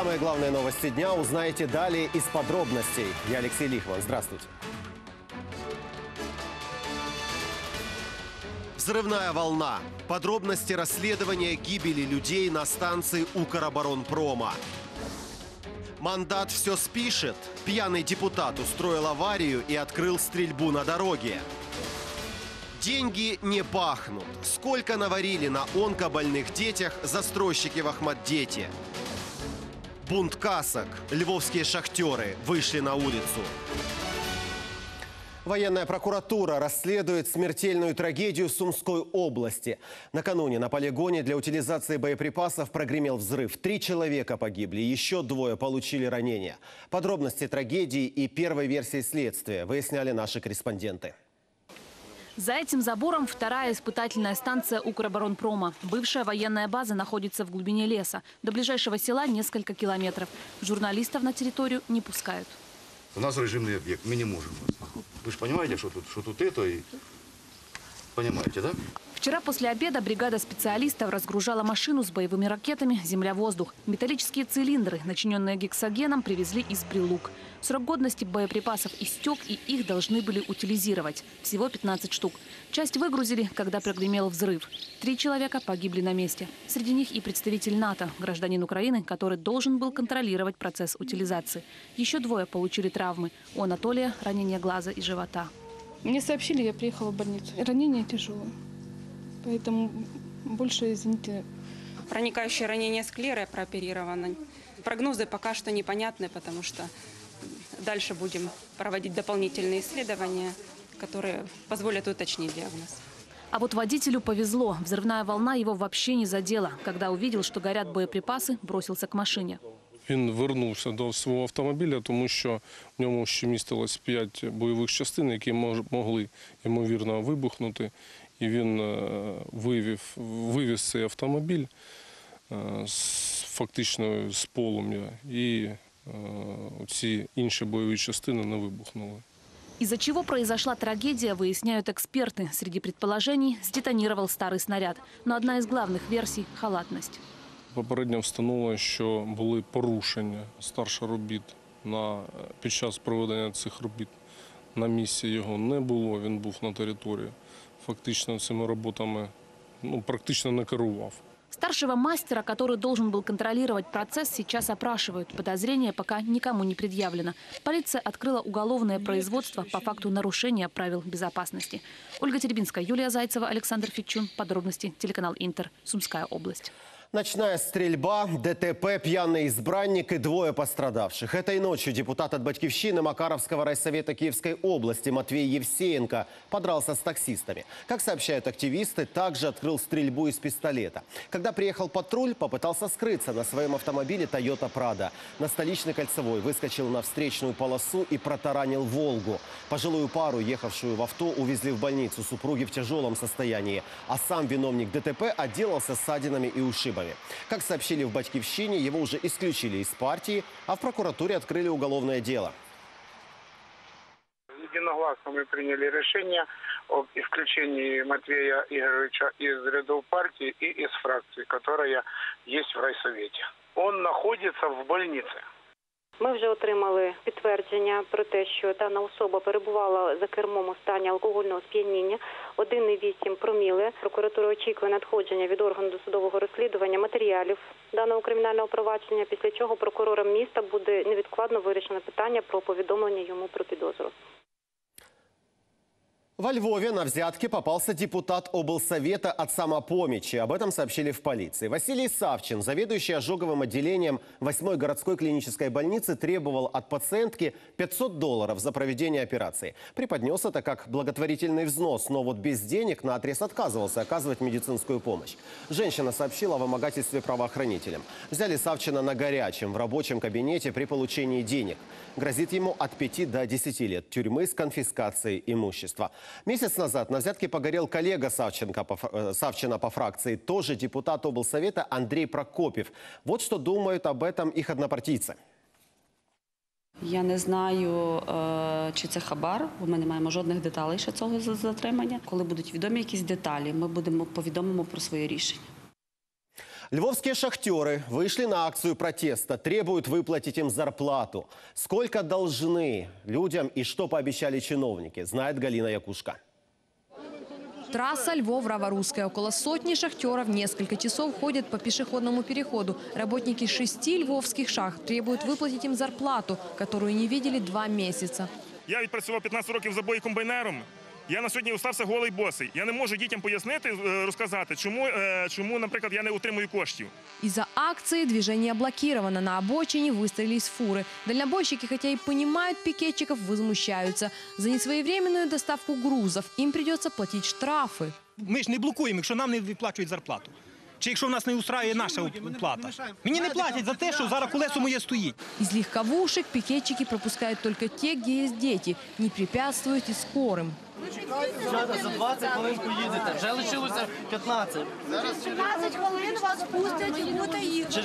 Самые главные новости дня узнаете далее из подробностей. Я Алексей Лихован. Здравствуйте. Взрывная волна. Подробности расследования гибели людей на станции Укроборонпрома. Мандат все спишет. Пьяный депутат устроил аварию и открыл стрельбу на дороге. Деньги не пахнут. Сколько наварили на онкобольных детях застройщики в Охматдете? Бунт касок. Львовские шахтеры вышли на улицу. Военная прокуратура расследует смертельную трагедию Сумской области. Накануне на полигоне для утилизации боеприпасов прогремел взрыв. 3 человека погибли, еще 2 получили ранения. Подробности трагедии и первой версии следствия выясняли наши корреспонденты. За этим забором вторая испытательная станция Укроборонпрома. Бывшая военная база находится в глубине леса. До ближайшего села несколько километров. Журналистов на территорию не пускают. У нас режимный объект, мы не можем. Вы же понимаете, что тут это и... Понимаете, да? Вчера после обеда бригада специалистов разгружала машину с боевыми ракетами «Земля-воздух». Металлические цилиндры, начиненные гексогеном, привезли из Прилук. Срок годности боеприпасов истек, и их должны были утилизировать. Всего 15 штук. Часть выгрузили, когда прогремел взрыв. 3 человека погибли на месте. Среди них и представитель НАТО, гражданин Украины, который должен был контролировать процесс утилизации. Еще 2 получили травмы. У Анатолия ранение глаза и живота. Мне сообщили, я приехала в больницу. Ранение тяжелое. Поэтому больше, извините. Проникающее ранение склеры прооперировано. Прогнозы пока что непонятны, потому что дальше будем проводить дополнительные исследования, которые позволят уточнить диагноз. А вот водителю повезло. Взрывная волна его вообще не задела. Когда увидел, что горят боеприпасы, бросился к машине. Він вернувся до свого автомобіля, тому що в ньому ще містилось 5 бойових частин, які могли, ймовірно, вибухнути. І він вивіз цей автомобіль фактично з полум'я, і ці інші бойові частини не вибухнули. Из-за чего произошла трагедия, выясняют эксперты. Среди предположений сдетонировал старый снаряд. Но одна из главных версий – халатность. Попередньо встановлено, що були порушення старших робіт під час проведення цих робіт. На місці його не було, він був на території. Фактично цими роботами практично не керував. Старшего мастера, который должен был контролировать процесс, сейчас опрашивают. Подозрение пока никому не предъявлено. Полиция открыла уголовное производство по факту нарушения правил безопасности. Ольга Теребинская, Юлия Зайцева, Александр Фичун. Подробности телеканал «Интер», Сумская область. Ночная стрельба, ДТП, пьяный избранник и 2 пострадавших. Этой ночью депутат от Батькивщины Макаровского райсовета Киевской области Матвей Евсеенко подрался с таксистами. Как сообщают активисты, также открыл стрельбу из пистолета. Когда приехал патруль, попытался скрыться на своем автомобиле Toyota Prado. На столичной кольцевой выскочил на встречную полосу и протаранил «Волгу». Пожилую пару, ехавшую в авто, увезли в больницу. Супруги в тяжелом состоянии. А сам виновник ДТП отделался ссадинами и ушибами. Как сообщили в Батькивщине, его уже исключили из партии, а в прокуратуре открыли уголовное дело. Единогласно мы приняли решение об исключении Матвея Игоревича из рядов партии и из фракции, которая есть в райсовете. Он находится в больнице. Ми вже отримали підтвердження про те, що дана особа перебувала за кермом у стані алкогольного сп'яніння 1,8 проміли. Прокуратура очікує надходження від органу досудового розслідування матеріалів даного кримінального провадження, після чого прокурором міста буде невідкладно вирішено питання про повідомлення йому про підозру. Во Львове на взятки попался депутат облсовета от самопомощи. Об этом сообщили в полиции. Василий Савчин, заведующий ожоговым отделением 8-й городской клинической больницы, требовал от пациентки $500 за проведение операции. Преподнес это как благотворительный взнос, но вот без денег наотрез отказывался оказывать медицинскую помощь. Женщина сообщила о вымогательстве правоохранителям. Взяли Савчина на горячем в рабочем кабинете при получении денег. Грозит ему от 5 до 10 лет тюрьмы с конфискацией имущества. Месяц назад на взятке погорел коллега Савчина по фракции, тоже депутат облсовета Андрей Прокопьев. Вот что думают об этом их однопартийцы. Я не знаю, чи це хабар, бо ми не маємо жодних деталей ще цього затримання. Коли будуть відомі якісь деталі, ми повідомимо про своє рішення. Львовские шахтеры вышли на акцию протеста, требуют выплатить им зарплату. Сколько должны людям и что пообещали чиновники, знает Галина Якушка. Трасса Львов-Раворусская. Около сотни шахтеров несколько часов ходят по пешеходному переходу. Работники 6 львовских шахт требуют выплатить им зарплату, которую не видели 2 месяца. Я відпрацював 15 років за бой комбайнером. Я на сьогодні устався голий босий. Я не можу дітям пояснити, розказати, чому, наприклад, я не отримую коштів. Из-за акции движение блокировано. На обочине выстрелились фуры. Дальнобойщики, хотя и понимают пикетчиков, возмущаются. За несвоевременную доставку грузов им придется платить штрафы. Мы же не блокуем, если нам не выплачивают зарплату. Чи якщо в нас не устраивает наша оплата. Мне не платят за то, что зараз колесо моє стоит. Из легковушек пикетчики пропускают только те, где есть дети. Не препятствуют и скорым. За 20 хвилин поїдете. Вже лишилося 15. Через 15 хвилин вас пустят и куда їхати.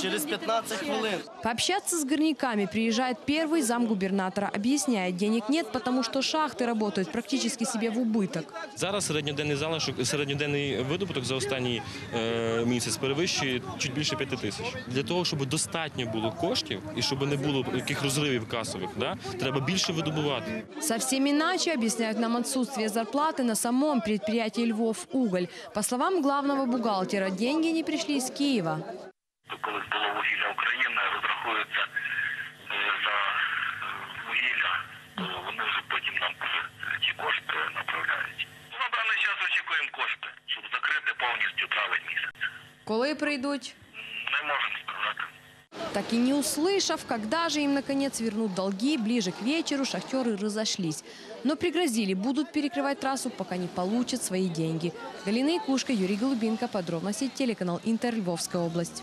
Через 15 хвилин. Пообщаться с горняками приезжает первый замгубернатора. Объясняет, денег нет, потому что шахты работают практически себе в убыток. Зараз середньоденний залишок, середньоденний видобуток за останній місяць перевищує чуть більше 5 тисяч. Для того, щоб достатньо було коштів і щоб не було яких розривів касових, да, треба більше видобувати. Совсем иначе объясняют нам отсутствие зарплаты на самом предприятии «Львов Уголь». По словам главного бухгалтера, деньги не пришли из Киева. Коли прийдуть? Не можем сказать. Так и не услышав, когда же им наконец вернут долги, ближе к вечеру шахтеры разошлись. Но пригрозили, будут перекрывать трассу, пока не получат свои деньги. Галина Якушка, Юрий Голубенко, подробности, телеканал Интер, Львовская область.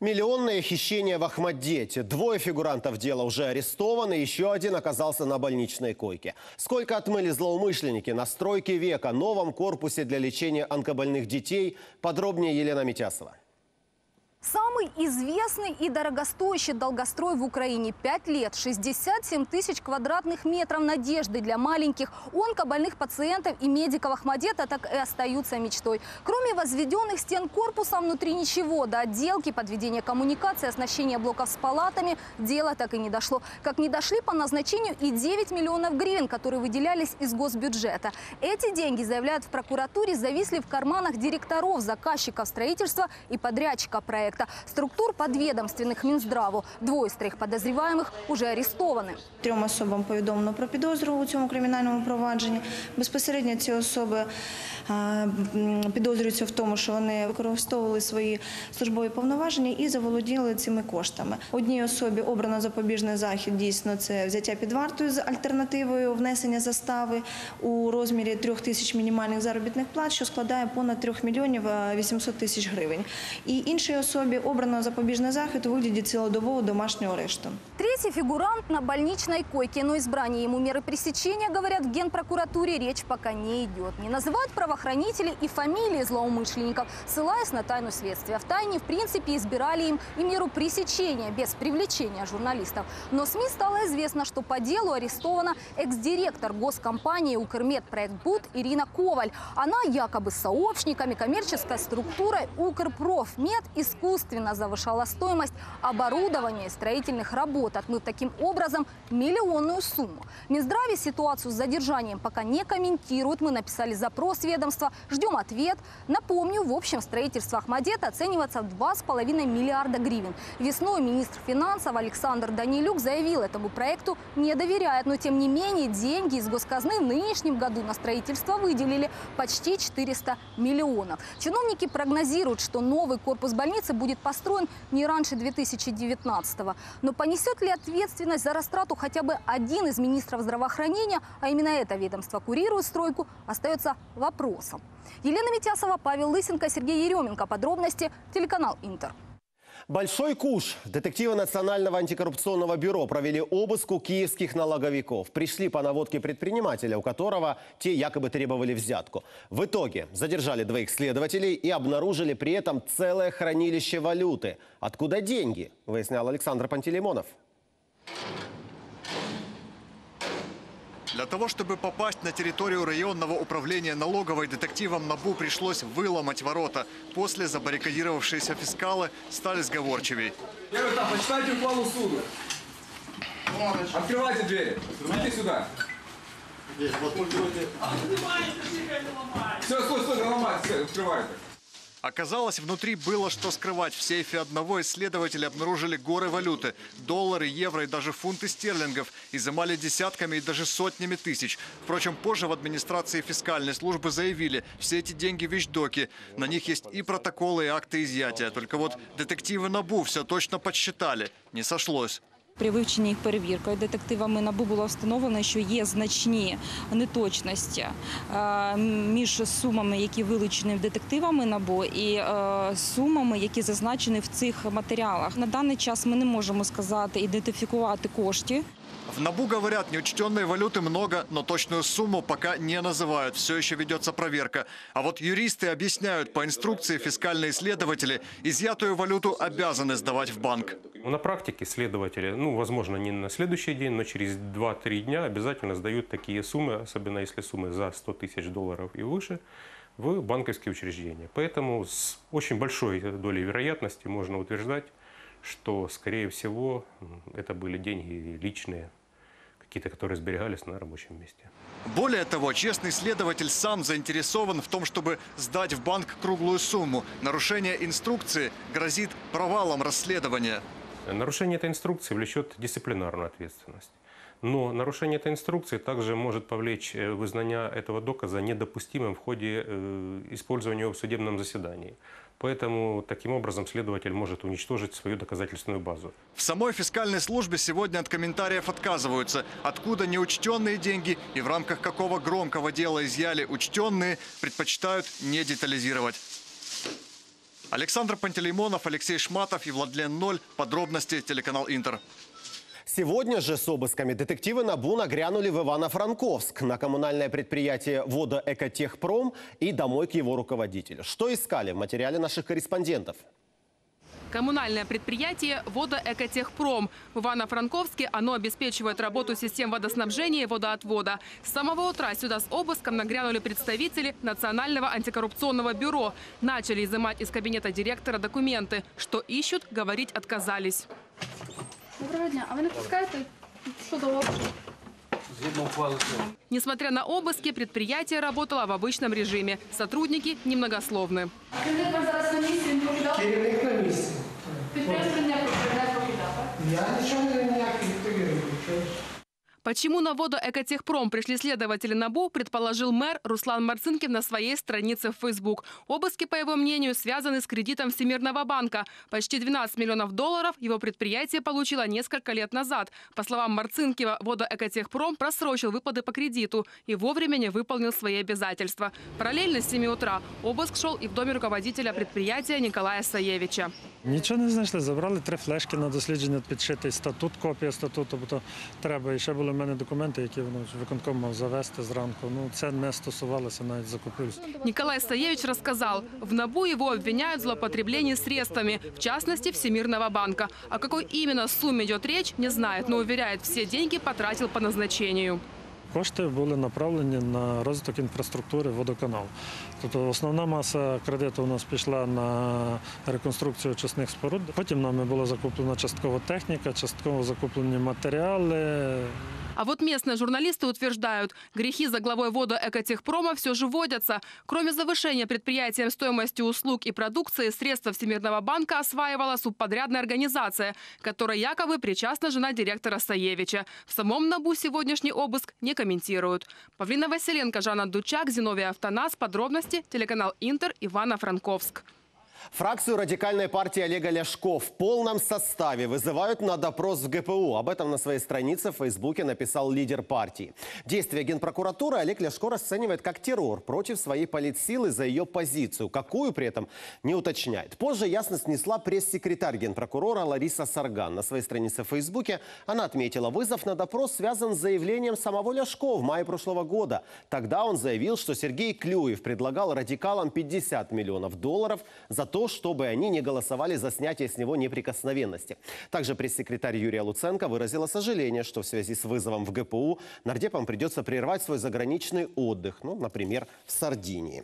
Миллионное хищение в Охматдете. 2 фигурантов дела уже арестованы, еще один оказался на больничной койке. Сколько отмыли злоумышленники на стройке века, новом корпусе для лечения онкобольных детей, подробнее Елена Митясова. Самый известный и дорогостоящий долгострой в Украине. 5 лет, 67 тысяч квадратных метров надежды для маленьких онкобольных пациентов и медиков Охматдета так и остаются мечтой. Кроме возведенных стен корпуса, внутри ничего. До отделки, подведения коммуникации, оснащения блоков с палатами дело так и не дошло. Как не дошли по назначению и 9 миллионов гривен, которые выделялись из госбюджета. Эти деньги, заявляют в прокуратуре, зависли в карманах директоров, заказчиков строительства и подрядчика проекта. Структур подведомственных Минздраву. 2 подозреваемых уже арестованы. 3 особам повідомлено про підозру у цьому кримінальному провадженні. Безпосередньо ці особи підозрюються в тому, що вони використовували свої службові повноваження і заволоділи цими коштами. Одній особі обрано запобіжний захід, дійсно, це взяття під вартою з альтернативою внесення застави у розмірі 3 тисяч мінімальних заробітних плат, що складає понад 3 800 000 гривень. І іншій особі обрано запобіжний захід у вигляді цілодобового домашнього арешту. 3-й фигурант на больничной койке, но избрание ему меры пресечения, говорят в Генпрокуратуре, речь пока не идет. Не называют правоохранители и фамилии злоумышленников, ссылаясь на тайну следствия. В тайне, в принципе, избирали им и меру пресечения, без привлечения журналистов. Но СМИ стало известно, что по делу арестована экс-директор госкомпании «Укрмедпроект БУД» Ирина Коваль. Она якобы с сообщниками, коммерческой структурой «Укрпрофмед» искусственно завышала стоимость оборудования и строительных работ, отмыв таким образом миллионную сумму. В Минздраве ситуацию с задержанием пока не комментируют. Мы написали запрос ведомства, ждем ответ. Напомню, в общем строительство Охматдета оценивается в 2,5 миллиарда гривен. Весной министр финансов Александр Данилюк заявил, этому проекту не доверяет. Но тем не менее деньги из госказны в нынешнем году на строительство выделили почти 400 миллионов. Чиновники прогнозируют, что новый корпус больницы будет построен не раньше 2019-го. Но понесет ли ответственность за растрату хотя бы один из министров здравоохранения, а именно это ведомство курирует стройку, остается вопросом. Елена Митясова, Павел Лысенко, Сергей Еременко. Подробности, телеканал Интер. Большой куш. Детективы Национального антикоррупционного бюро провели обыск у киевских налоговиков. Пришли по наводке предпринимателя, у которого те якобы требовали взятку. В итоге задержали 2 следователей и обнаружили при этом целое хранилище валюты. Откуда деньги, выяснял Александр Пантелеймонов. Для того, чтобы попасть на территорию районного управления налоговой, детективам НАБУ пришлось выломать ворота. После забаррикадировавшиеся фискалы стали сговорчивее. Первый этап, почитайте уклад суду. Открывайте двери. Идите сюда. Здесь, вот. Все, стой, стой, ломай, все, открывайте. Оказалось, внутри было что скрывать. В сейфе одного исследователя обнаружили горы валюты. Доллары, евро и даже фунты стерлингов. Изымали десятками и даже сотнями тысяч. Впрочем, позже в администрации фискальной службы заявили, все эти деньги вещдоки. На них есть и протоколы, и акты изъятия. Только вот детективы НАБУ все точно подсчитали. Не сошлось. При вивченні їх перевіркою детективами НАБУ було встановлено, що є значні неточності між сумами, які вилучені детективами НАБУ, і сумами, які зазначені в цих матеріалах. На даний час ми не можемо сказати, ідентифікувати кошти. В НАБУ говорят, неучтенной валюты много, но точную сумму пока не называют. Все еще ведется проверка. А вот юристы объясняют, по инструкции фискальные следователи изъятую валюту обязаны сдавать в банк. На практике следователи, возможно, не на следующий день, но через 2-3 дня обязательно сдают такие суммы, особенно если суммы за 100 тысяч долларов и выше, в банковские учреждения. Поэтому с очень большой долей вероятности можно утверждать, что, скорее всего, это были деньги личные, какие-то, которые сберегались на рабочем месте. Более того, честный следователь сам заинтересован в том, чтобы сдать в банк круглую сумму. Нарушение инструкции грозит провалом расследования. Нарушение этой инструкции влечет дисциплинарную ответственность. Но нарушение этой инструкции также может повлечь вызнание этого доказа недопустимым в ходе использования его в судебном заседании. Поэтому таким образом следователь может уничтожить свою доказательственную базу. В самой фискальной службе сегодня от комментариев отказываются. Откуда неучтенные деньги и в рамках какого громкого дела изъяли учтенные, предпочитают не детализировать. Александр Пантелеймонов, Алексей Шматов и Владлен. Подробности телеканал Интер. Сегодня же с обысками детективы НАБУ нагрянули в Ивано-Франковск, на коммунальное предприятие «Водоэкотехпром» и домой к его руководителю. Что искали в материале наших корреспондентов? Коммунальное предприятие «Водоэкотехпром». В Ивано-Франковске оно обеспечивает работу систем водоснабжения и водоотвода. С самого утра сюда с обыском нагрянули представители Национального антикоррупционного бюро. Начали изымать из кабинета директора документы. Что ищут, говорить отказались. Доброго дня. А вы не пускаете что-то? Несмотря на обыски, предприятие работало в обычном режиме. Сотрудники немногословны. Почему на «Водоэкотехпром» пришли следователи НАБУ, предположил мэр Руслан Марцинкин на своей странице в Facebook. Обыски, по его мнению, связаны с кредитом Всемирного банка. Почти 12 миллионов долларов его предприятие получило несколько лет назад. По словам Марцинкина, «Водоэкотехпром» просрочил выплаты по кредиту и вовремя не выполнил свои обязательства. Параллельно с 7 утра обыск шел и в доме руководителя предприятия Николая Саевича. Ничего не нашли, забрали 3 флешки на дослідження, підшитий статут, копія статуту, бо то треба, і ще було в мене документи, які виконком мав завести зранку. Це не стосувалося навіть закупівлі. Николай Саевич рассказал, в НАБУ его обвиняют в злоупотреблении средствами, в частности, Всемирного банка. О какой именно сумме идет речь, не знает, но уверяет, все деньги потратил по назначению. Кошти були направлені на розвиток інфраструктури водоканал. Тобто основна маса кредиту у нас пішла на реконструкцію очисних споруд. Потім нами була закуплена частково техніка, частково закуплені матеріали. А вот местные журналисты утверждают, грехи за главой «Водоэкотехпрома» все же водятся. Кроме завышения предприятием стоимости услуг и продукции, средства Всемирного банка осваивала субподрядная организация, которой якобы причастна жена директора Саевича. В самом НАБУ сегодняшний обыск не комментируют. Павлина Василенко, Жанна Дучак, Зиновий Автонас. Подробности телеканал Интер, Ивано-Франковск. Фракцию радикальной партии Олега Ляшко в полном составе вызывают на допрос в ГПУ. Об этом на своей странице в Фейсбуке написал лидер партии. Действия Генпрокуратуры Олег Ляшко расценивает как террор против своей политсилы за ее позицию. Какую при этом не уточняет. Позже ясно снесла пресс-секретарь генпрокурора Лариса Сарган. На своей странице в Фейсбуке она отметила, вызов на допрос связан с заявлением самого Ляшко в мае прошлого года. Тогда он заявил, что Сергей Клюев предлагал радикалам 50 миллионов долларов за за то, чтобы они не голосовали за снятие с него неприкосновенности. Также пресс-секретарь Юрия Луценко выразила сожаление, что в связи с вызовом в ГПУ нардепам придется прервать свой заграничный отдых, ну, например, в Сардинии.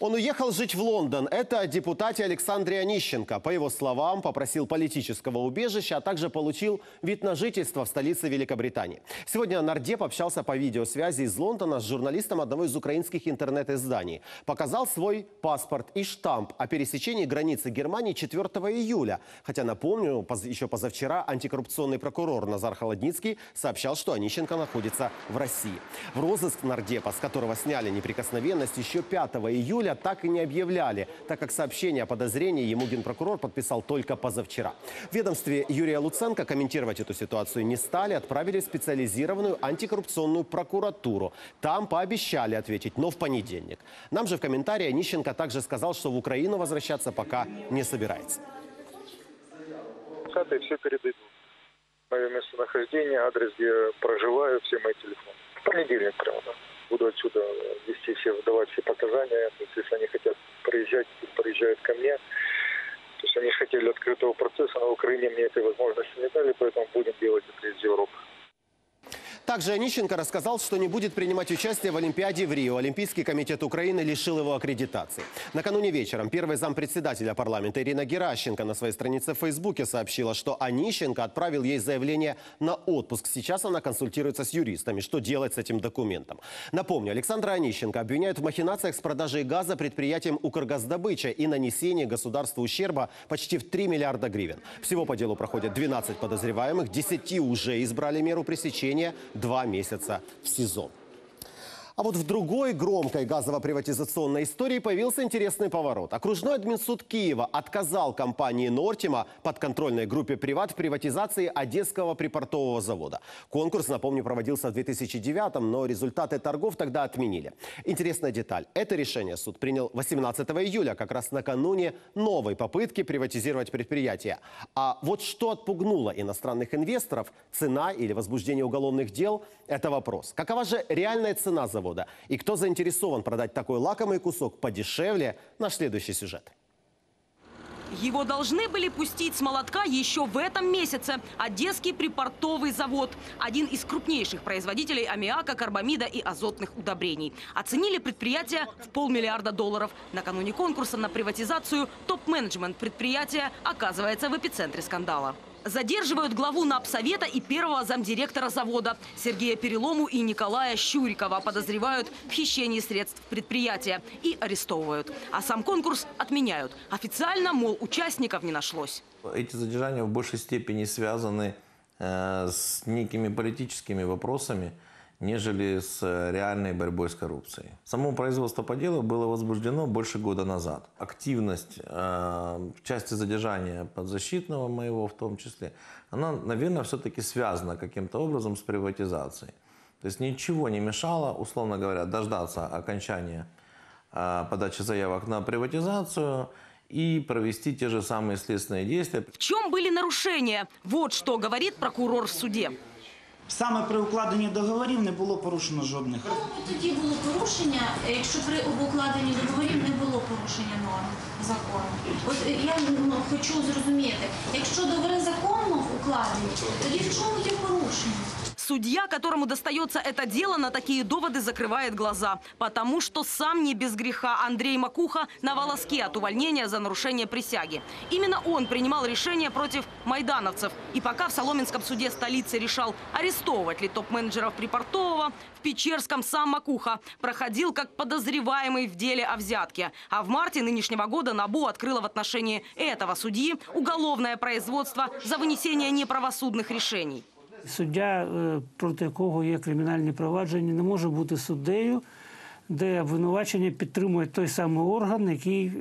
Он уехал жить в Лондон. Это о депутате Александре Онищенко. По его словам, попросил политического убежища, а также получил вид на жительство в столице Великобритании. Сегодня нардеп общался по видеосвязи из Лондона с журналистом одного из украинских интернет-изданий. Показал свой паспорт и штамп о пересечении границы Германии 4 июля. Хотя, напомню, еще позавчера антикоррупционный прокурор Назар Холодницкий сообщал, что Онищенко находится в России. В розыск нардепа, с которого сняли неприкосновенность, еще 5 июля так и не объявляли, так как сообщение о подозрении ему генпрокурор подписал только позавчера. В ведомстве Юрия Луценко комментировать эту ситуацию не стали, отправили в специализированную антикоррупционную прокуратуру. Там пообещали ответить, но в понедельник. Нам же в комментарии Онищенко также сказал, что в Украину возвращаться пока не собирается. Все передадут. Мое местонахождение, адрес, где проживаю, все мои телефоны. В понедельник прямо, да. Буду отсюда вести все, выдавать все показания. То есть, если они хотят приезжать, приезжают ко мне. То есть они хотели открытого процесса, но в Украине мне этой возможности не дали, поэтому будем делать это из Европы. Также Онищенко рассказал, что не будет принимать участие в Олимпиаде в Рио. Олимпийский комитет Украины лишил его аккредитации. Накануне вечером первый зампредседателя парламента Ирина Геращенко на своей странице в Фейсбуке сообщила, что Онищенко отправил ей заявление на отпуск. Сейчас она консультируется с юристами, что делать с этим документом. Напомню, Александра Онищенко обвиняют в махинациях с продажей газа предприятием «Укргаздобыча» и нанесении государству ущерба почти в 3 миллиарда гривен. Всего по делу проходят 12 подозреваемых, 10 уже избрали меру пресечения, 2 месяца в СИЗО. А вот в другой громкой газово-приватизационной истории появился интересный поворот. Окружной админсуд Киева отказал компании «Нортима» подконтрольной группе «Приват» в приватизации Одесского припортового завода. Конкурс, напомню, проводился в 2009-м, но результаты торгов тогда отменили. Интересная деталь. Это решение суд принял 18 июля, как раз накануне новой попытки приватизировать предприятие. А вот что отпугнуло иностранных инвесторов, цена или возбуждение уголовных дел – это вопрос. Какова же реальная цена завода? И кто заинтересован продать такой лакомый кусок подешевле, наш следующий сюжет. Его должны были пустить с молотка еще в этом месяце. Одесский припортовый завод. Один из крупнейших производителей аммиака, карбамида и азотных удобрений. Оценили предприятие в $500 миллиона. Накануне конкурса на приватизацию топ-менеджмент предприятия оказывается в эпицентре скандала. Задерживают главу Напсовета и первого замдиректора завода Сергея Перелому и Николая Щурикова. Подозревают в хищении средств предприятия и арестовывают. А сам конкурс отменяют. Официально, мол, участников не нашлось. Эти задержания в большей степени связаны с некими политическими вопросами, нежели с реальной борьбой с коррупцией. Само производство по делу было возбуждено больше года назад. Активность в части задержания подзащитного моего в том числе, она, наверное, все-таки связана каким-то образом с приватизацией. То есть ничего не мешало, условно говоря, дождаться окончания подачи заявок на приватизацию и провести те же самые следственные действия. В чем были нарушения? Вот что говорит прокурор в суде. Саме при укладенні договорів не було порушено жодних. Тоді було порушення, якщо при укладенні договорів не було порушення норм закону. От я хочу зрозуміти, якщо договори законно укладені, тоді в чому є порушення? Судья, которому достается это дело, на такие доводы закрывает глаза. Потому что сам не без греха Андрей Макуха на волоске от увольнения за нарушение присяги. Именно он принимал решение против майдановцев. И пока в Соломенском суде столицы решал, арестовывать ли топ-менеджеров припортового, в Печерском сам Макуха проходил как подозреваемый в деле о взятке. А в марте нынешнего года НАБУ открыло в отношении этого судьи уголовное производство за вынесение неправосудных решений. Суддя, проти якого є кримінальні провадження, не може бути суддею, де обвинувачення підтримує той самий орган, який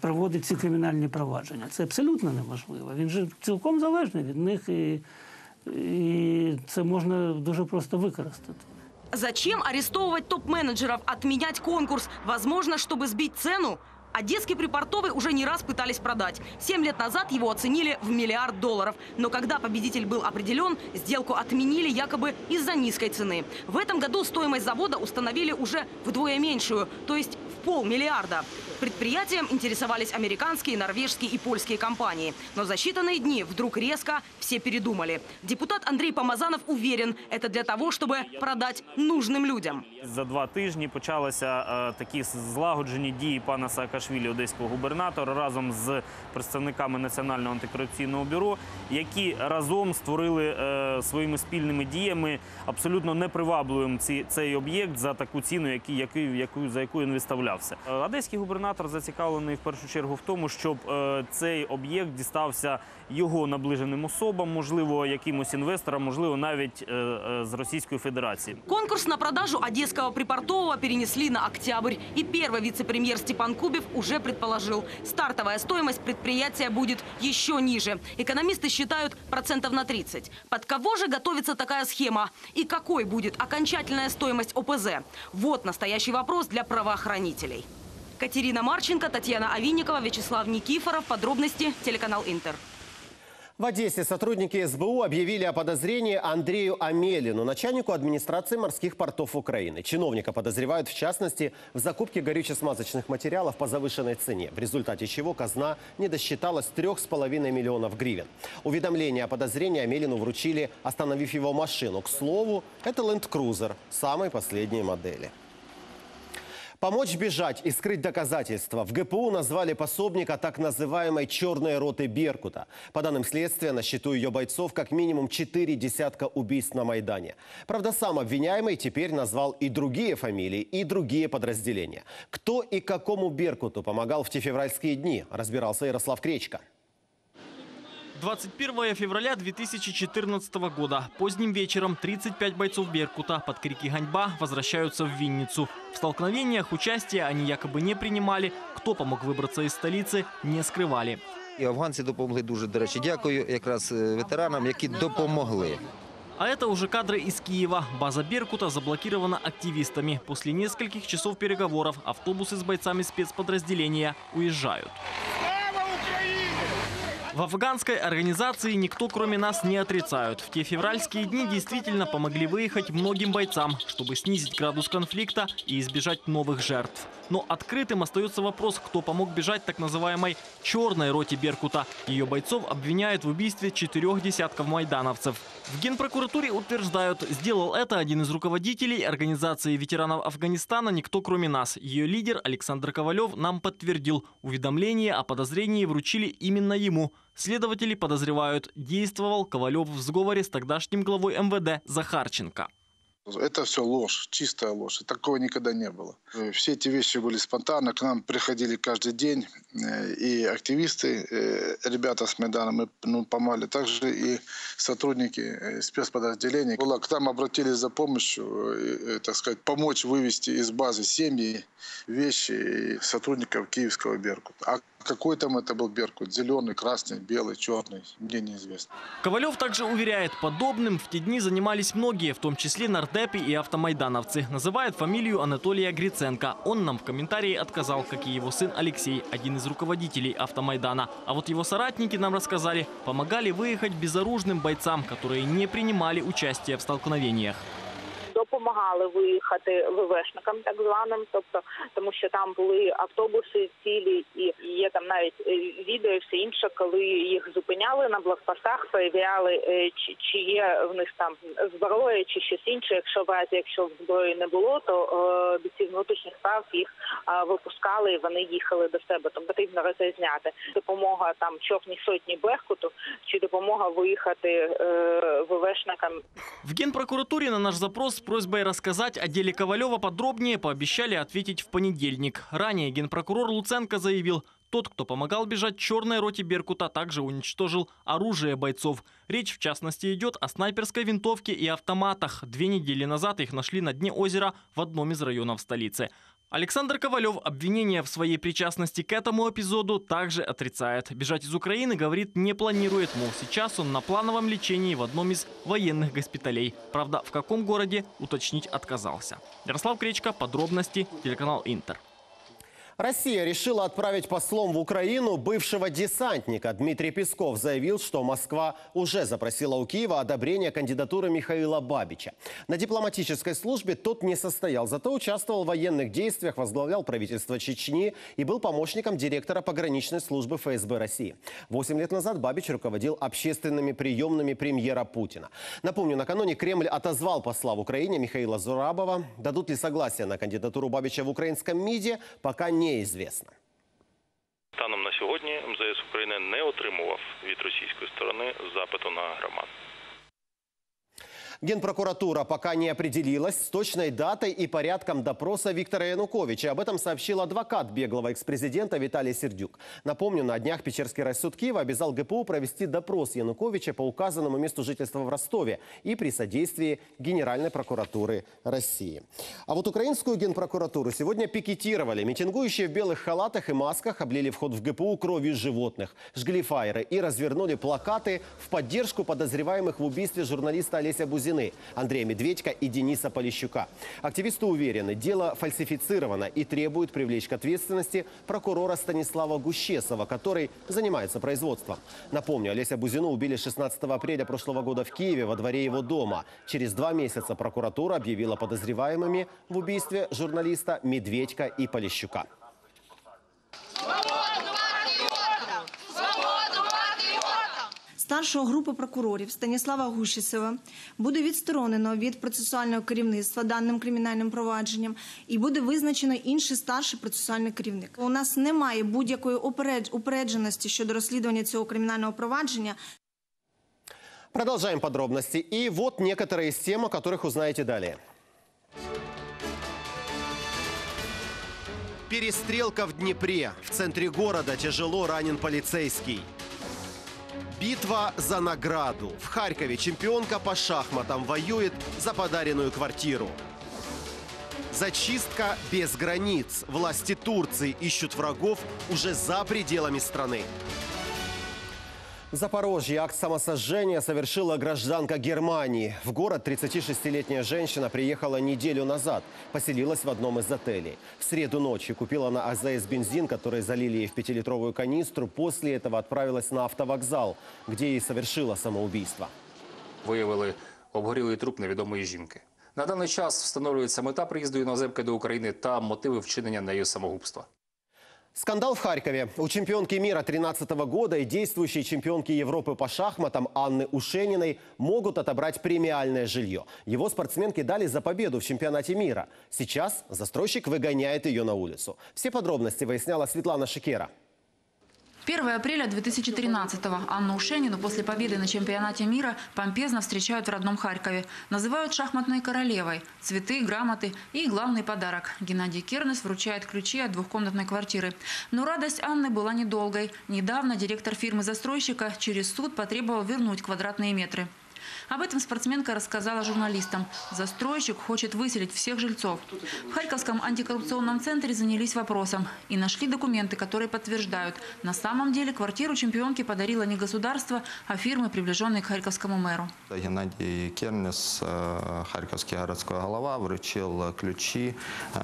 проводить ці кримінальні провадження. Це абсолютно неможливо. Він же цілком залежний від них, і це можна дуже просто використати. Зачем арестовывать топ-менеджеров, отменять конкурс? Возможно, чтобы сбить цену? Одесский припортовый уже не раз пытались продать. 7 лет назад его оценили в $1 миллиард. Но когда победитель был определен, сделку отменили якобы из-за низкой цены. В этом году стоимость завода установили уже вдвое меньшую, то есть в полмиллиарда. Предприятием интересовались американские, норвежские и польские компании. Но за считанные дни вдруг резко все передумали. Депутат Андрей Помазанов уверен, это для того, чтобы продать нужным людям. За два тижні почалися такі злагоджені дії пана Саакашвілі, одеського губернатора, разом з представниками Національного антикорупційного бюро, які разом створили своїми спільними діями абсолютно непривабливим цей об'єкт за таку ціну, за яку він виставлявся. Одеський губернатор зацікавлений в першу чергу в тому, щоб цей об'єкт дістався його наближеним особам, можливо, якимось інвесторам, можливо, навіть з Російської Федерації. Конкурс на продажу одеського припортового перенесли на октябрь. И первый вице-премьер Степан Кубев уже предположил, стартовая стоимость предприятия будет еще ниже. Экономисты считают процентов на 30. Под кого же готовится такая схема? И какой будет окончательная стоимость ОПЗ? Вот настоящий вопрос для правоохранителей. Катерина Марченко, Татьяна Овинникова, Вячеслав Никифоров. Подробности телеканал «Интер». В Одессе сотрудники СБУ объявили о подозрении Андрею Амелину, начальнику администрации морских портов Украины. Чиновника подозревают, в частности, в закупке горюче-смазочных материалов по завышенной цене, в результате чего казна не досчиталась 3,5 миллионов гривен. Уведомление о подозрении Амелину вручили, остановив его машину. К слову, это ленд-крузер самой последней модели. Помочь бежать и скрыть доказательства. В ГПУ назвали пособника так называемой «черной роты Беркута». По данным следствия, на счету ее бойцов как минимум 4 десятка убийств на Майдане. Правда, сам обвиняемый теперь назвал и другие фамилии, и другие подразделения. Кто и какому Беркуту помогал в те февральские дни, разбирался Ярослав Кречко. 21 февраля 2014 года. Поздним вечером 35 бойцов «Беркута» под крики «Ганьба» возвращаются в Винницу. В столкновениях участия они якобы не принимали. Кто помог выбраться из столицы, не скрывали. И афганцы помогли очень, до речи, дякую как раз ветеранам, которые помогли. А это уже кадры из Киева. База «Беркута» заблокирована активистами. После нескольких часов переговоров автобусы с бойцами спецподразделения уезжают. В афганской организации никто, кроме нас, не отрицают. В те февральские дни действительно помогли выехать многим бойцам, чтобы снизить градус конфликта и избежать новых жертв. Но открытым остается вопрос, кто помог бежать так называемой «черной роте Беркута». Ее бойцов обвиняют в убийстве 4 десятков майдановцев. В Генпрокуратуре утверждают, сделал это один из руководителей организации ветеранов Афганистана «Никто, кроме нас». Ее лидер Александр Ковалев нам подтвердил, уведомление о подозрении вручили именно ему. Следователи подозревают, действовал Ковалев в сговоре с тогдашним главой МВД Захарченко. Это все ложь, чистая ложь. И такого никогда не было. Все эти вещи были спонтанно. К нам приходили каждый день и активисты, ребята с Майдана, мы помогали. Также и сотрудники спецподразделений. К нам обратились за помощью, так сказать, помочь вывести из базы семьи, вещи сотрудников Киевского «Беркута». А какой там это был «Беркут»? Зеленый, красный, белый, черный? Мне неизвестно. Ковалев также уверяет, подобным в те дни занимались многие, в том числе нардепы и автомайдановцы. Называет фамилию Анатолия Гриценко. Он нам в комментарии отказал, как и его сын Алексей, один из руководителей автомайдана. А вот его соратники нам рассказали, помогали выехать безоружным бойцам, которые не принимали участие в столкновениях. Допомагали виїхати ВВшникам так званим, тобто, тому що там були автобуси цілі і є там навіть відео і все інше, коли їх зупиняли на блокпостах, перевіряли, чи є в них там зброя, чи щось інше. Якщо в разі, якщо зброї не було, то бійці внутрішніх справ їх випускали і вони їхали до себе. Тому потрібно розрізняти. Допомога там чорній сотні Беркуту, чи допомога виїхати ВВшникам. В Генпрокуратурі на наш запрос с просьбой рассказать о деле Ковалева подробнее пообещали ответить в понедельник. Ранее генпрокурор Луценко заявил, тот, кто помогал бежать черной роте Беркута, также уничтожил оружие бойцов. Речь, в частности, идет о снайперской винтовке и автоматах. 2 недели назад их нашли на дне озера в одном из районов столицы. Александр Ковалев обвинение в своей причастности к этому эпизоду также отрицает. Бежать из Украины, говорит, не планирует, мол, сейчас он на плановом лечении в одном из военных госпиталей. Правда, в каком городе, уточнить отказался. Ярослав Кречко, подробности, телеканал «Интер». Россия решила отправить послом в Украину бывшего десантника. Дмитрий Песков заявил, что Москва уже запросила у Киева одобрение кандидатуры Михаила Бабича. На дипломатической службе тот не состоял, зато участвовал в военных действиях, возглавлял правительство Чечни и был помощником директора пограничной службы ФСБ России. 8 лет назад Бабич руководил общественными приемными премьера Путина. Напомню, накануне Кремль отозвал посла в Украине Михаила Зурабова. Дадут ли согласие на кандидатуру Бабича в украинском МИДе, пока неизвестно. Станом на сьогодні МЗС України не отримував від російської сторони запиту на громад. Генпрокуратура пока не определилась с точной датой и порядком допроса Виктора Януковича. Об этом сообщил адвокат беглого экс-президента Виталий Сердюк. Напомню, на днях Печерский райсуд Киева обязал ГПУ провести допрос Януковича по указанному месту жительства в Ростове и при содействии Генеральной прокуратуры России. А вот украинскую генпрокуратуру сегодня пикетировали. Митингующие в белых халатах и масках облили вход в ГПУ кровью животных, жгли фаеры и развернули плакаты в поддержку подозреваемых в убийстве журналиста Олеся Бузина, Андрея Медведька и Дениса Полищука. Активисты уверены, дело фальсифицировано и требует привлечь к ответственности прокурора Станислава Гущесова, который занимается производством. Напомню, Олеся Бузину убили 16 апреля прошлого года в Киеве во дворе его дома. Через 2 месяца прокуратура объявила подозреваемыми в убийстве журналиста Медведька и Полищука. Старшого групи прокурорів Станіслава Гущесова буде відсторонено від процесуального керівництва даним кримінальним провадженням і буде визначено інший старший процесуальний керівник. У нас немає будь-якої упередженості щодо розслідування цього кримінального провадження. Продовжуємо подробності. І от некоторі з тем, о которых узнаєте далі. Перестрелка в Днепре. В центре города тяжело ранен полицейский. Битва за награду. В Харькове чемпионка по шахматам воюет за подаренную квартиру. Зачистка без границ. Власти Турции ищут врагов уже за пределами страны. В Запорожье акт самосожжения совершила гражданка Германии. В город 36-летняя женщина приехала неделю назад. Поселилась в одном из отелей. В среду ночью купила на АЗС бензин, который залили ей в 5-литровую канистру. После этого отправилась на автовокзал, где и совершила самоубийство. Выявили обгорелый труп невідомої жінки. На даний час встановлюється мета приїзду іноземки до України та мотиви вчинення нею самогубства. Скандал в Харькове. У чемпионки мира 13-го года и действующей чемпионки Европы по шахматам Анны Ушениной могут отобрать премиальное жилье. Его спортсменке дали за победу в чемпионате мира. Сейчас застройщик выгоняет ее на улицу. Все подробности выясняла Светлана Шикера. 1 апреля 2013-го Анну Ушенину после победы на чемпионате мира помпезно встречают в родном Харькове. Называют шахматной королевой. Цветы, грамоты и главный подарок. Геннадий Кернес вручает ключи от двухкомнатной квартиры. Но радость Анны была недолгой. Недавно директор фирмы-застройщика через суд потребовал вернуть квадратные метры. Об этом спортсменка рассказала журналистам. Застройщик хочет выселить всех жильцов. В Харьковском антикоррупционном центре занялись вопросом и нашли документы, которые подтверждают. На самом деле квартиру чемпионке подарило не государство, а фирмы, приближенные к харьковскому мэру. Геннадий Кернес, харьковский городской голова, вручил ключи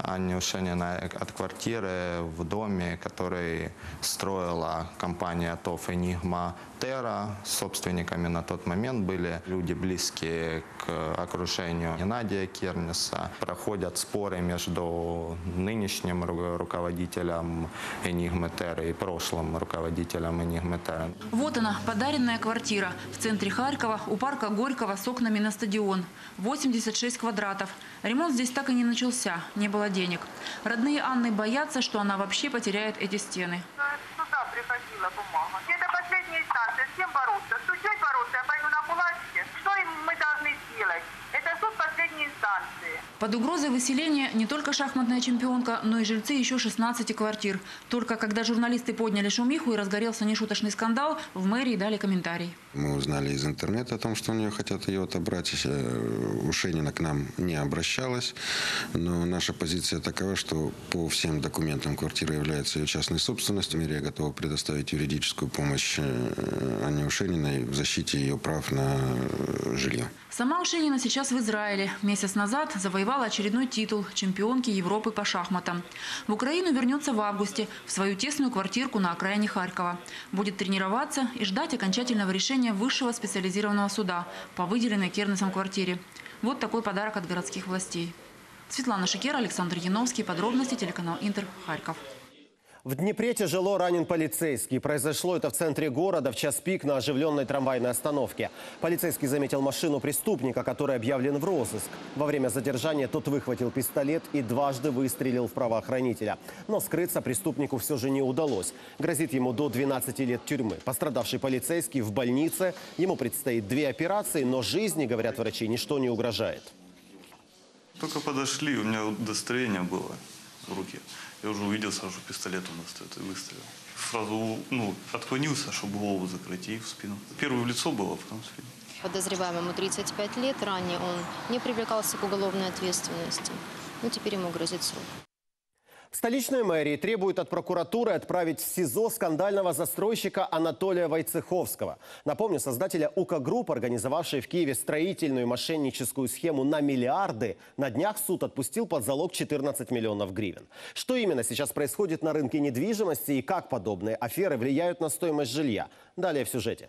Анне Ушениной от квартиры в доме, который строила компания ТОВ «Энигма». Собственниками на тот момент были люди, близкие к окружению Геннадия Кернеса. Проходят споры между нынешним руководителем «Энигмы Терра» и прошлым руководителем «Энигмы Терра». Вот она, подаренная квартира в центре Харькова, у парка Горького с окнами на стадион. 86 квадратов. Ремонт здесь так и не начался, не было денег. Родные Анны боятся, что она вообще потеряет эти стены. Сюда приходила бумага. Это последняя инстанция. С кем бороться? С судьей бороться? Я пойду на кулачки. Что им мы должны сделать? Это суд последней инстанции. Под угрозой выселения не только шахматная чемпионка, но и жильцы еще 16 квартир. Только когда журналисты подняли шумиху и разгорелся нешуточный скандал, в мэрии дали комментарий. Мы узнали из интернета о том, что у нее хотят ее отобрать. Ушенина к нам не обращалась. Но наша позиция такова, что по всем документам квартира является ее частной собственностью. Мэрия готова предоставить юридическую помощь Анне Ушениной в защите ее прав на жилье. Сама Ушенина сейчас в Израиле. Месяц назад завоевала завоевала очередной титул чемпионки Европы по шахматам. В Украину вернется в августе в свою тесную квартирку на окраине Харькова. Будет тренироваться и ждать окончательного решения высшего специализированного суда по выделенной Кернесом квартире. Вот такой подарок от городских властей. Светлана Шикер, Александр Яновский. Подробности телеканал Интер. Харьков. В Днепре тяжело ранен полицейский. Произошло это в центре города в час пик на оживленной трамвайной остановке. Полицейский заметил машину преступника, который объявлен в розыск. Во время задержания тот выхватил пистолет и дважды выстрелил в правоохранителя. Но скрыться преступнику все же не удалось. Грозит ему до 12 лет тюрьмы. Пострадавший полицейский в больнице. Ему предстоит 2 операции, но жизни, говорят врачи, ничто не угрожает. Только подошли, у меня удостоверение было в руке. Я уже увидел, сразу пистолет у нас стоит и выставил. Сразу отклонился, чтобы голову закрыть, и в спину. Первое в лицо было, потом в спину. Подозреваемому 35 лет. Ранее он не привлекался к уголовной ответственности. Но теперь ему грозит срок. В столичной мэрии требуют от прокуратуры отправить в СИЗО скандального застройщика Анатолия Войцеховского. Напомню, создателя УК Групп, организовавшей в Киеве строительную мошенническую схему на миллиарды, на днях суд отпустил под залог 14 миллионов гривен. Что именно сейчас происходит на рынке недвижимости и как подобные аферы влияют на стоимость жилья? Далее в сюжете.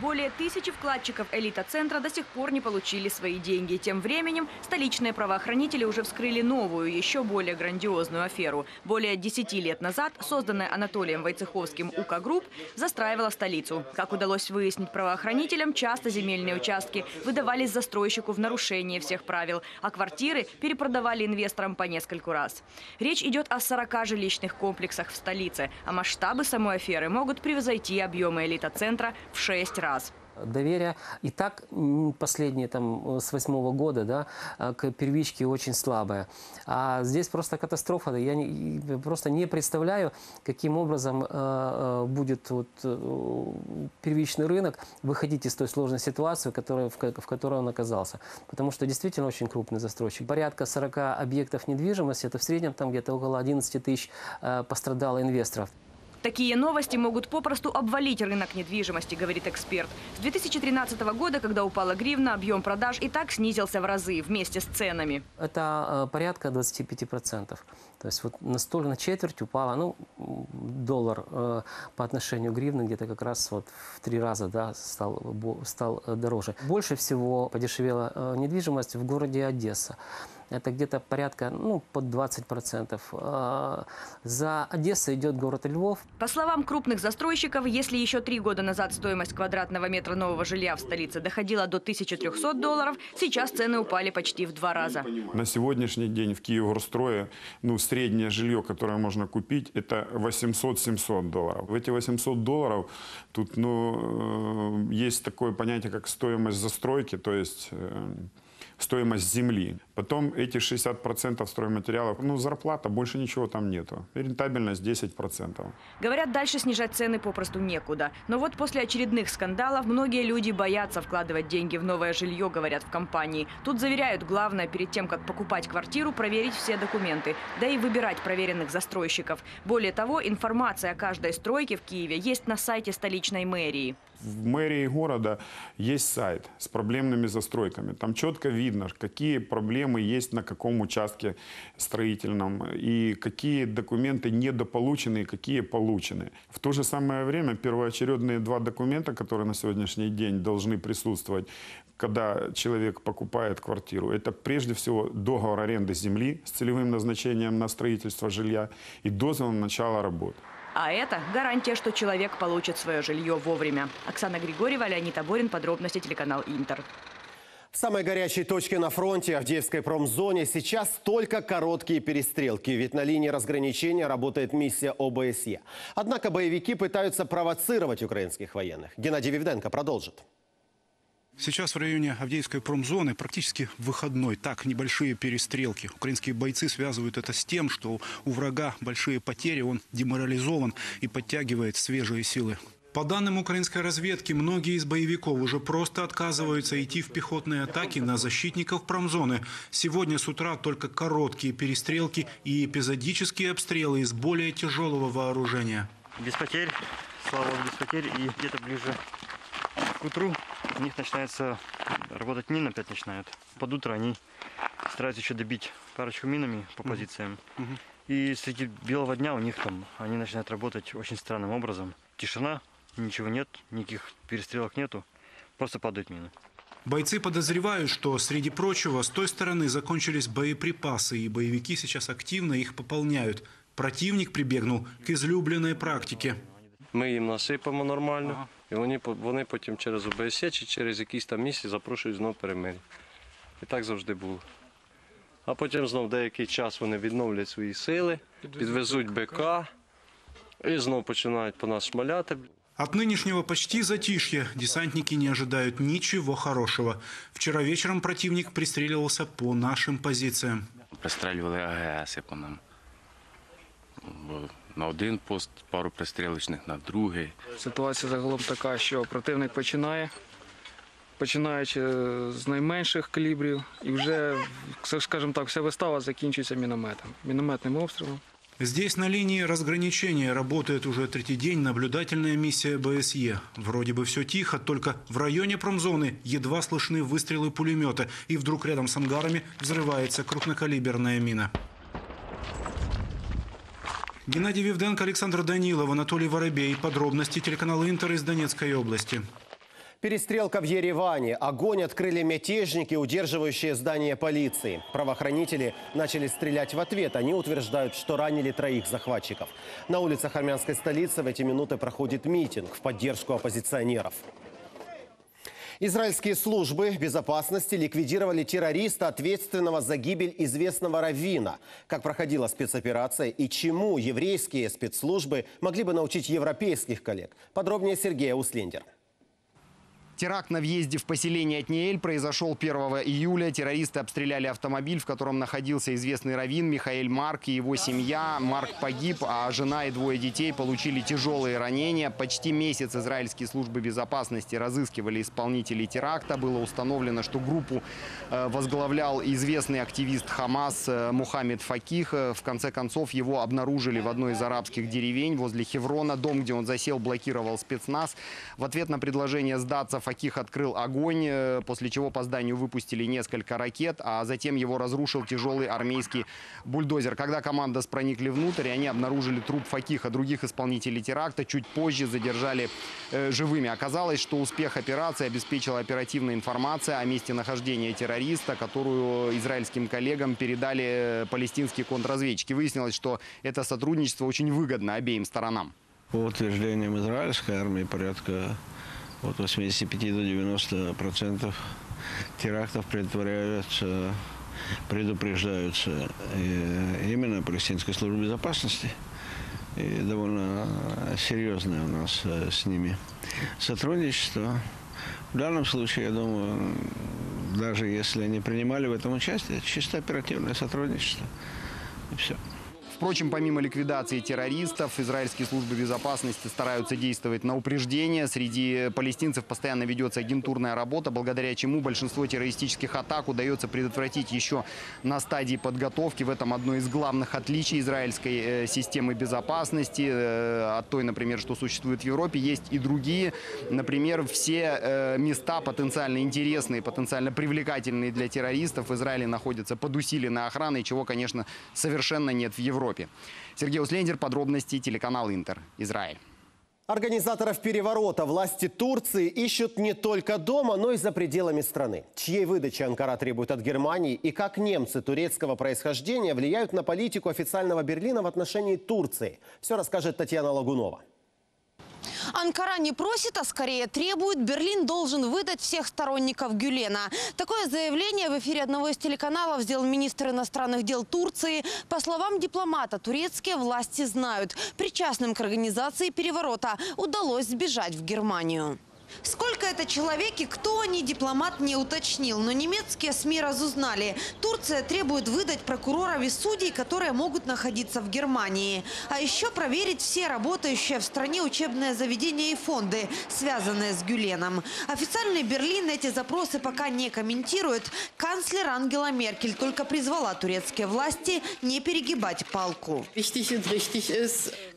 Более 1000 вкладчиков элита-центра до сих пор не получили свои деньги. Тем временем столичные правоохранители уже вскрыли новую, еще более грандиозную аферу. Более 10 лет назад созданная Анатолием Войцеховским УК Групп застраивала столицу. Как удалось выяснить правоохранителям, часто земельные участки выдавались застройщику в нарушение всех правил, а квартиры перепродавали инвесторам по нескольку раз. Речь идет о 40 жилищных комплексах в столице, а масштабы самой аферы могут превзойти объемы элита-центра в 6 раз. Доверие и так последние с 2008 года, да, к первичке очень слабое. А здесь просто катастрофа. Я просто не представляю, каким образом будет первичный рынок выходить из той сложной ситуации, в которой он оказался. Потому что действительно очень крупный застройщик. Порядка 40 объектов недвижимости, это в среднем где-то около 11 тысяч пострадало инвесторов. Такие новости могут попросту обвалить рынок недвижимости, говорит эксперт. С 2013 года, когда упала гривна, объем продаж и так снизился в разы вместе с ценами. Это порядка 25%. То есть настолько на четверть упала, доллар по отношению к гривне где-то как раз в 3 раза, да, стал дороже. Больше всего подешевела недвижимость в городе Одесса. Это где-то порядка под 20%. За Одессой идет город Львов. По словам крупных застройщиков, если еще 3 года назад стоимость квадратного метра нового жилья в столице доходила до $1300, сейчас цены упали почти в 2 раза. На сегодняшний день в Киевгорстрое среднее жилье, которое можно купить, это $800–700. В эти $800 тут есть такое понятие, как стоимость застройки, то есть... стоимость земли. Потом эти 60% стройматериалов, зарплата, больше ничего там нету. Рентабельность 10%. Говорят, дальше снижать цены попросту некуда. Но после очередных скандалов многие люди боятся вкладывать деньги в новое жилье, говорят в компании. Тут заверяют, главное перед тем, как покупать квартиру, проверить все документы. Да и выбирать проверенных застройщиков. Более того, информация о каждой стройке в Киеве есть на сайте столичной мэрии. В мэрии города есть сайт с проблемными застройками. Там четко видно, какие проблемы есть на каком участке строительном и какие документы недополучены и какие получены. В то же самое время первоочередные 2 документа, которые на сегодняшний день должны присутствовать, когда человек покупает квартиру, это прежде всего договор аренды земли с целевым назначением на строительство жилья и дозвол на начало работ. А это гарантия, что человек получит свое жилье вовремя. Оксана Григорьева, Леонид Аборин. Подробности телеканал Интер. В самой горячей точке на фронте, Авдеевской промзоне, сейчас только короткие перестрелки. Ведь на линии разграничения работает миссия ОБСЕ. Однако боевики пытаются провоцировать украинских военных. Геннадий Вивденко продолжит. Сейчас в районе Авдеевской промзоны практически выходной. Так, небольшие перестрелки. Украинские бойцы связывают это с тем, что у врага большие потери, он деморализован и подтягивает свежие силы. По данным украинской разведки, многие из боевиков уже просто отказываются идти в пехотные атаки на защитников промзоны. Сегодня с утра только короткие перестрелки и эпизодические обстрелы из более тяжелого вооружения. Без потерь, слава богу, без потерь, и где-то ближе к утру у них начинается Работать мины опять начинают. Под утро они стараются еще добить парочку минами по позициям. И среди белого дня у них там они начинают работать очень странным образом. Тишина, ничего нет, никаких перестрелок нету, просто падают мины. Бойцы подозревают, что, среди прочего, с той стороны закончились боеприпасы, и боевики сейчас активно их пополняют. Противник прибегнул к излюбленной практике. Ми їм насипаємо нормально, і вони потім через ОБСЄ чи через якісь там місії запрошують знову перемир'я. І так завжди було. А потім знов деякий час вони відновлять свої сили, підвезуть БК і знов починають по нас шмаляти. От нынешнего почти затишья десантники не ожидают ничего хорошего. Вчера вечером противник пристреливался по нашим позициям. Пристреливали АГС по нам. На один пост, пару пристрілочних, на другий. Ситуація загалом така, що противник починаючи з найменших калібрів, і вже, скажімо так, вся вистава закінчується мінометним обстрілом. Здесь на линии разграничения работает уже третий день наблюдательная миссия БСЕ. Вроде бы все тихо, только в районе промзоны едва слышны выстрелы пулемета, и вдруг рядом с ангарами взрывается крупнокалиберная мина. Геннадий Вивденко, Александр Данилов, Анатолий Воробей. Подробности телеканала «Интер» из Донецкой области. Перестрелка в Ереване. Огонь открыли мятежники, удерживающие здание полиции. Правоохранители начали стрелять в ответ. Они утверждают, что ранили троих захватчиков. На улицах армянской столицы в эти минуты проходит митинг в поддержку оппозиционеров. Израильские службы безопасности ликвидировали террориста, ответственного за гибель известного раввина. Как проходила спецоперация и чему еврейские спецслужбы могли бы научить европейских коллег? Подробнее Сергей Услендер. Теракт на въезде в поселение Атниэль произошел 1 июля. Террористы обстреляли автомобиль, в котором находился известный раввин Михаэль Марк и его семья. Марк погиб, а жена и двое детей получили тяжелые ранения. Почти месяц израильские службы безопасности разыскивали исполнителей теракта. Было установлено, что группу возглавлял известный активист Хамас Мухаммед Факих. В конце концов, его обнаружили в одной из арабских деревень возле Хеврона. Дом, где он засел, блокировал спецназ. В ответ на предложение сдаться Факих открыл огонь, после чего по зданию выпустили несколько ракет, а затем его разрушил тяжелый армейский бульдозер. Когда команда проникли внутрь, они обнаружили труп Факиха. Других исполнителей теракта чуть позже задержали живыми. Оказалось, что успех операции обеспечила оперативная информация о месте нахождения террориста, которую израильским коллегам передали палестинские контрразведчики. Выяснилось, что это сотрудничество очень выгодно обеим сторонам. По утверждениям израильской армии, порядка от 85 до 90% терактов предупреждаются именно палестинской службой безопасности. И довольно серьезное у нас с ними сотрудничество. В данном случае, я думаю, даже если они принимали в этом участие, это чисто оперативное сотрудничество. И все. Впрочем, помимо ликвидации террористов, израильские службы безопасности стараются действовать на упреждение. Среди палестинцев постоянно ведется агентурная работа, благодаря чему большинство террористических атак удается предотвратить еще на стадии подготовки. В этом одно из главных отличий израильской системы безопасности от той, например, что существует в Европе. Есть и другие. Например, все места потенциально интересные, потенциально привлекательные для террористов в Израиле находятся под усиленной охраной, чего, конечно, совершенно нет в Европе. Сергей Услендер, подробности, телеканал «Интер», Израиль. Организаторов переворота власти Турции ищут не только дома, но и за пределами страны. Чьей выдачи Анкара требует от Германии и как немцы турецкого происхождения влияют на политику официального Берлина в отношении Турции? Все расскажет Татьяна Лагунова. Анкара не просит, а скорее требует. Берлин должен выдать всех сторонников Гюлена. Такое заявление в эфире одного из телеканалов сделал министр иностранных дел Турции. По словам дипломата, турецкие власти знают, причастным к организации переворота удалось сбежать в Германию. Сколько это человек и кто они, дипломат не уточнил. Но немецкие СМИ разузнали. Турция требует выдать прокуроров и судей, которые могут находиться в Германии. А еще проверить все работающие в стране учебные заведения и фонды, связанные с Гюленом. Официальный Берлин эти запросы пока не комментирует. Канцлер Ангела Меркель только призвала турецкие власти не перегибать палку.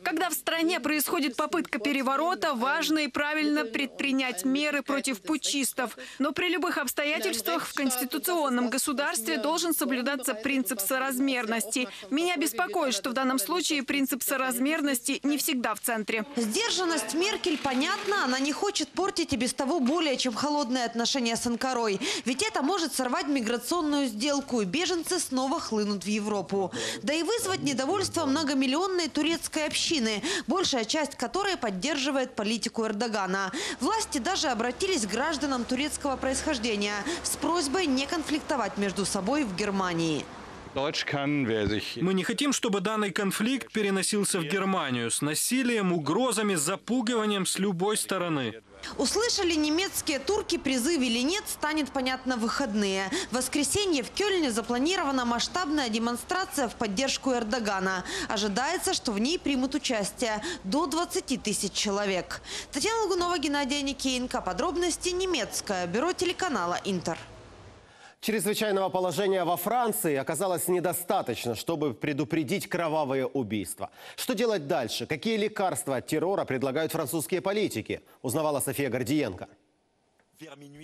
Когда в стране происходит попытка переворота, важно и правильно предпринять принять меры против путчистов. Но при любых обстоятельствах в конституционном государстве должен соблюдаться принцип соразмерности. Меня беспокоит, что в данном случае принцип соразмерности не всегда в центре. Сдержанность Меркель понятна. Она не хочет портить и без того более чем холодные отношения с Анкарой. Ведь это может сорвать миграционную сделку, и беженцы снова хлынут в Европу. Да и вызвать недовольство многомиллионной турецкой общины, большая часть которой поддерживает политику Эрдогана. Власти даже обратились к гражданам турецкого происхождения с просьбой не конфликтовать между собой в Германии. Мы не хотим, чтобы данный конфликт переносился в Германию с насилием, угрозами, запугиванием с любой стороны. Услышали немецкие турки призыв или нет, станет понятно в выходные. В воскресенье в Кёльне запланирована масштабная демонстрация в поддержку Эрдогана. Ожидается, что в ней примут участие до 20 тысяч человек. Татьяна Лугунова, Геннадий Никеенко. Подробности немецкое бюро телеканала «Интер». Чрезвычайного положения во Франции оказалось недостаточно, чтобы предупредить кровавые убийства. Что делать дальше? Какие лекарства от террора предлагают французские политики? Узнавала София Гордиенко.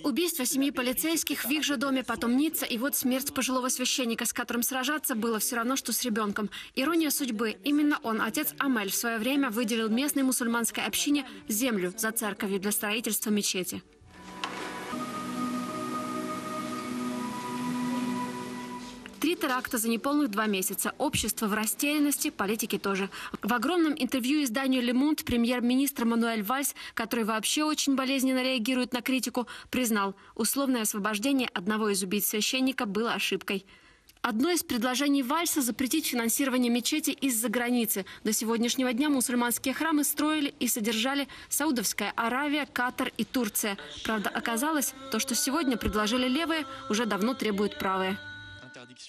Убийство 7 полицейских в их же доме, потом Ницца, и вот смерть пожилого священника, с которым сражаться было все равно, что с ребенком. Ирония судьбы. Именно он, отец Амель, в свое время выделил местной мусульманской общине землю за церковью для строительства мечети. Три теракта за неполных 2 месяца. Общество в растерянности, политики тоже. В огромном интервью изданию «Ле Монд» премьер-министр Мануэль Вальс, который вообще очень болезненно реагирует на критику, признал, условное освобождение одного из убийц священника было ошибкой. Одно из предложений Вальса – запретить финансирование мечети из-за границы. До сегодняшнего дня мусульманские храмы строили и содержали Саудовская Аравия, Катар и Турция. Правда, оказалось, то, что сегодня предложили левые, уже давно требуют правые.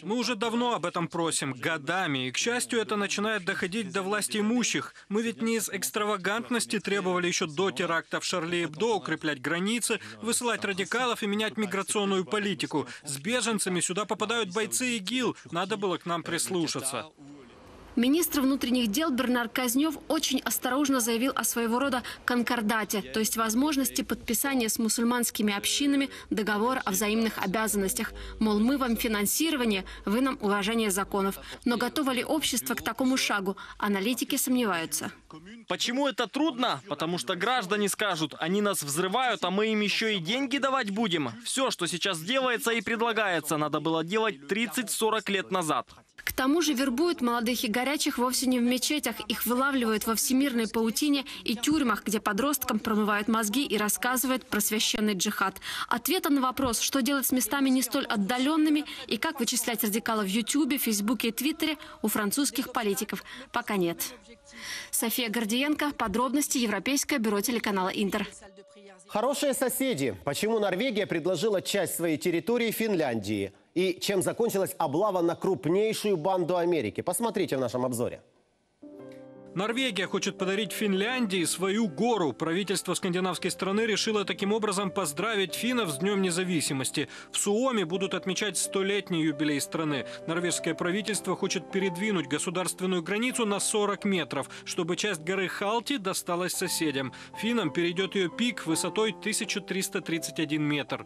Мы уже давно об этом просим, годами, и, к счастью, это начинает доходить до власти имущих. Мы ведь не из экстравагантности требовали еще до теракта в Шарли-Эбдо укреплять границы, высылать радикалов и менять миграционную политику. С беженцами сюда попадают бойцы ИГИЛ, надо было к нам прислушаться. Министр внутренних дел Бернар Казнёв очень осторожно заявил о своего рода конкордате, то есть возможности подписания с мусульманскими общинами договора о взаимных обязанностях. Мол, мы вам финансирование, вы нам уважение законов. Но готово ли общество к такому шагу? Аналитики сомневаются. Почему это трудно? Потому что граждане скажут, они нас взрывают, а мы им еще и деньги давать будем. Все, что сейчас делается и предлагается, надо было делать 30-40 лет назад. К тому же вербуют молодых и горячих вовсе не в мечетях. Их вылавливают во всемирной паутине и тюрьмах, где подросткам промывают мозги и рассказывают про священный джихад. Ответа на вопрос, что делать с местами не столь отдаленными и как вычислять радикалов в Ютьюбе, Фейсбуке и Твиттере, у французских политиков пока нет. София Гордиенко, подробности, Европейское бюро телеканала «Интер». Хорошие соседи. Почему Норвегия предложила часть своей территории Финляндии? И чем закончилась облава на крупнейшую банду Америки? Посмотрите в нашем обзоре. Норвегия хочет подарить Финляндии свою гору. Правительство скандинавской страны решило таким образом поздравить финнов с Днем независимости. В Суоми будут отмечать 100-летний юбилей страны. Норвежское правительство хочет передвинуть государственную границу на 40 метров, чтобы часть горы Халти досталась соседям. Финнам перейдет ее пик высотой 1331 метр.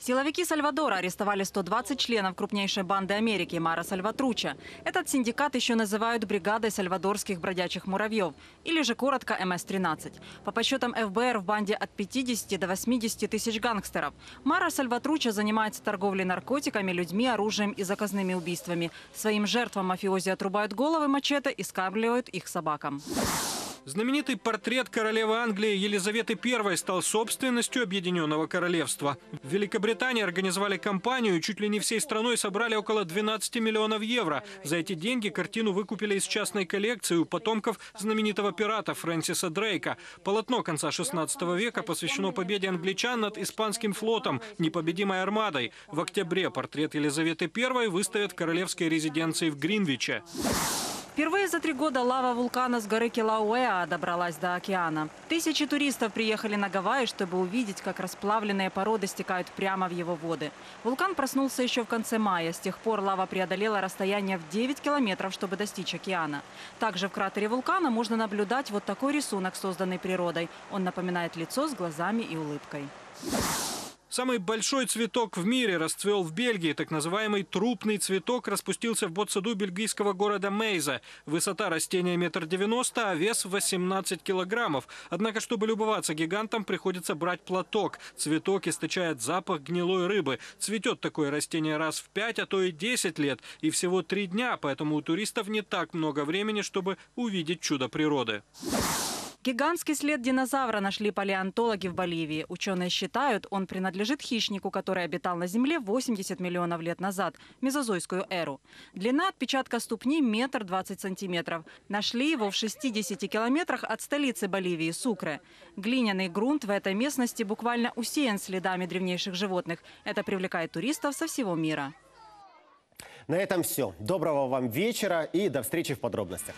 Силовики Сальвадора арестовали 120 членов крупнейшей банды Америки Мара Сальватруча. Этот синдикат еще называют бригадой сальвадорских бродячих муравьев, или же коротко МС-13. По подсчетам ФБР в банде от 50 до 80 тысяч гангстеров. Мара Сальватруча занимается торговлей наркотиками, людьми, оружием и заказными убийствами. Своим жертвам мафиози отрубают головы мачете и скармливают их собакам. Знаменитый портрет королевы Англии Елизаветы I стал собственностью Объединенного Королевства. В Великобритании организовали кампанию, чуть ли не всей страной собрали около 12 миллионов евро. За эти деньги картину выкупили из частной коллекции у потомков знаменитого пирата Фрэнсиса Дрейка. Полотно конца 16 века посвящено победе англичан над испанским флотом, непобедимой армадой. В октябре портрет Елизаветы I выставят в королевской резиденции в Гринвиче. Впервые за 3 года лава вулкана с горы Килауэа добралась до океана. Тысячи туристов приехали на Гавайи, чтобы увидеть, как расплавленные породы стекают прямо в его воды. Вулкан проснулся еще в конце мая. С тех пор лава преодолела расстояние в 9 километров, чтобы достичь океана. Также в кратере вулкана можно наблюдать вот такой рисунок, созданный природой. Он напоминает лицо с глазами и улыбкой. Самый большой цветок в мире расцвел в Бельгии. Так называемый трупный цветок распустился в ботсаду бельгийского города Мейза. Высота растения 1,90 м, а вес 18 килограммов. Однако, чтобы любоваться гигантом, приходится брать платок. Цветок источает запах гнилой рыбы. Цветет такое растение раз в 5, а то и 10 лет. И всего 3 дня, поэтому у туристов не так много времени, чтобы увидеть чудо природы. Гигантский след динозавра нашли палеонтологи в Боливии. Ученые считают, он принадлежит хищнику, который обитал на Земле 80 миллионов лет назад, в мезозойскую эру. Длина отпечатка ступни 1,20 м. Нашли его в 60 километрах от столицы Боливии, Сукре. Глиняный грунт в этой местности буквально усеян следами древнейших животных. Это привлекает туристов со всего мира. На этом все. Доброго вам вечера и до встречи в подробностях.